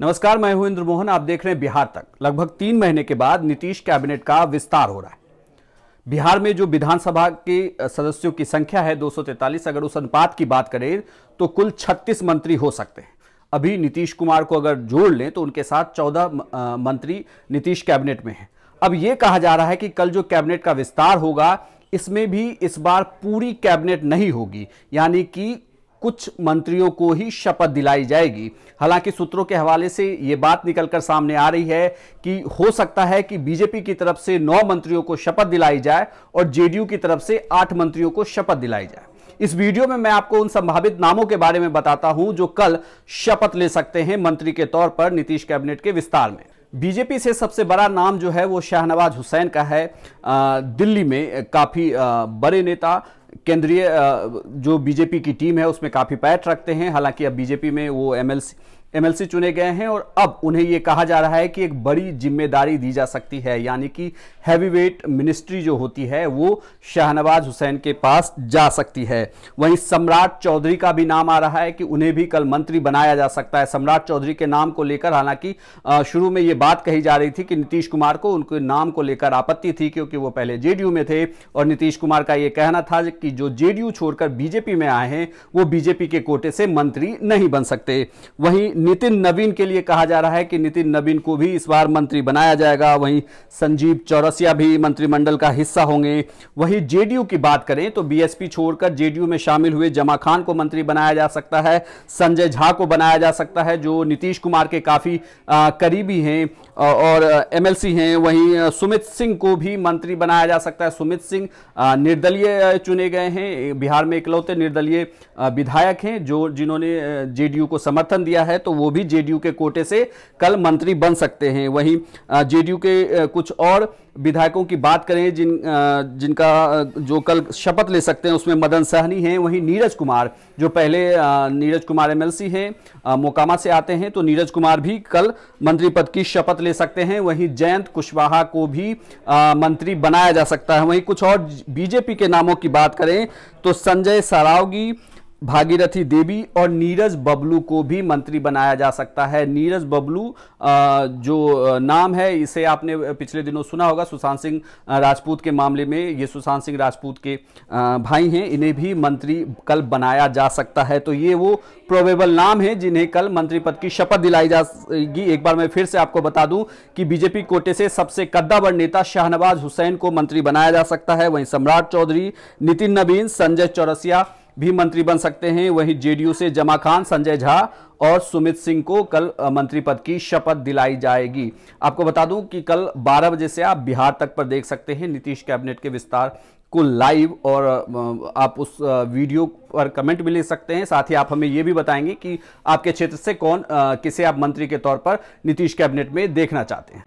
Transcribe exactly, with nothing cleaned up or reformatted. नमस्कार, मैं हूं इंद्र मोहन। आप देख रहे हैं बिहार तक। लगभग तीन महीने के बाद नीतीश कैबिनेट का विस्तार हो रहा है। बिहार में जो विधानसभा के सदस्यों की संख्या है दो सौ तैंतालीस, अगर उस अनुपात की बात करें तो कुल छत्तीस मंत्री हो सकते हैं। अभी नीतीश कुमार को अगर जोड़ लें तो उनके साथ चौदह मंत्री नीतीश कैबिनेट में हैं। अब ये कहा जा रहा है कि कल जो कैबिनेट का विस्तार होगा इसमें भी इस बार पूरी कैबिनेट नहीं होगी, यानी कि कुछ मंत्रियों को ही शपथ दिलाई जाएगी। हालांकि सूत्रों के हवाले से ये बात निकलकर सामने आ रही है कि हो सकता है कि बीजेपी की तरफ से नौ मंत्रियों को शपथ दिलाई जाए और जेडीयू की तरफ से आठ मंत्रियों को शपथ दिलाई जाए। इस वीडियो में मैं आपको उन संभावित नामों के बारे में बताता हूं जो कल शपथ ले सकते हैं मंत्री के तौर पर नीतीश कैबिनेट के विस्तार में। बीजेपी से सबसे बड़ा नाम जो है वो शाहनवाज हुसैन का है। दिल्ली में काफी बड़े नेता, केंद्रीय जो बीजेपी की टीम है उसमें काफी पैठ रखते हैं। हालांकि अब बीजेपी में वो एमएलसी एमएलसी चुने गए हैं और अब उन्हें ये कहा जा रहा है कि एक बड़ी जिम्मेदारी दी जा सकती है, यानी कि हैवीवेट मिनिस्ट्री जो होती है वो शाहनवाज हुसैन के पास जा सकती है। वहीं सम्राट चौधरी का भी नाम आ रहा है कि उन्हें भी कल मंत्री बनाया जा सकता है। सम्राट चौधरी के नाम को लेकर हालांकि शुरू में ये बात कही जा रही थी कि नीतीश कुमार को उनके नाम को लेकर आपत्ति थी, क्योंकि वो पहले जेडीयू में थे और नीतीश कुमार का ये कहना था कि जो जेडीयू छोड़कर बीजेपी में आए हैं वो बीजेपी के कोटे से मंत्री नहीं बन सकते। वहीं नितिन नवीन के लिए कहा जा रहा है कि नितिन नवीन को भी इस बार मंत्री बनाया जाएगा। वहीं संजीव चौरसिया भी मंत्रिमंडल का हिस्सा होंगे। वहीं जेडीयू की बात करें तो बीएसपी छोड़कर जेडीयू में शामिल हुए जमा खान को मंत्री बनाया जा सकता है। संजय झा को बनाया जा सकता है जो नीतीश कुमार के काफी आ, करीबी हैं और एमएलसी हैं। वहीं सुमित सिंह को भी मंत्री बनाया जा सकता है। सुमित सिंह निर्दलीय चुने गए हैं, बिहार में इकलौते निर्दलीय विधायक हैं जो जिन्होंने जेडीयू को समर्थन दिया है, तो वो भी जेडीयू के कोटे से कल मंत्री बन सकते हैं। वहीं जेडीयू के कुछ और विधायकों की बात करें जिन जिनका जो कल शपथ ले सकते हैं उसमें मदन सहनी हैं। वहीं नीरज कुमार जो पहले नीरज कुमार एमएलसी हैं, मोकामा से आते हैं, तो नीरज कुमार भी कल मंत्री पद की शपथ ले सकते हैं। वहीं जयंत कुशवाहा को भी मंत्री बनाया जा सकता है। वहीं कुछ और बीजेपी के नामों की बात करें तो संजय सरावगी, भागीरथी देवी और नीरज बबलू को भी मंत्री बनाया जा सकता है। नीरज बबलू जो नाम है इसे आपने पिछले दिनों सुना होगा, सुशांत सिंह राजपूत के मामले में, ये सुशांत सिंह राजपूत के भाई हैं, इन्हें भी मंत्री कल बनाया जा सकता है। तो ये वो प्रोबेबल नाम है जिन्हें कल मंत्री पद की शपथ दिलाई जाएगी। एक बार मैं फिर से आपको बता दूं कि बीजेपी कोटे से सबसे कद्दावर नेता शाहनवाज हुसैन को मंत्री बनाया जा सकता है। वहीं सम्राट चौधरी, नितिन नवीन, संजय चौरसिया भी मंत्री बन सकते हैं। वहीं जेडीयू से जमा खान, संजय झा और सुमित सिंह को कल मंत्री पद की शपथ दिलाई जाएगी। आपको बता दूं कि कल बारह बजे से आप बिहार तक पर देख सकते हैं नीतीश कैबिनेट के विस्तार को लाइव, और आप उस वीडियो पर कमेंट भी ले सकते हैं। साथ ही आप हमें यह भी बताएंगे कि आपके क्षेत्र से कौन, किसे आप मंत्री के तौर पर नीतीश कैबिनेट में देखना चाहते हैं।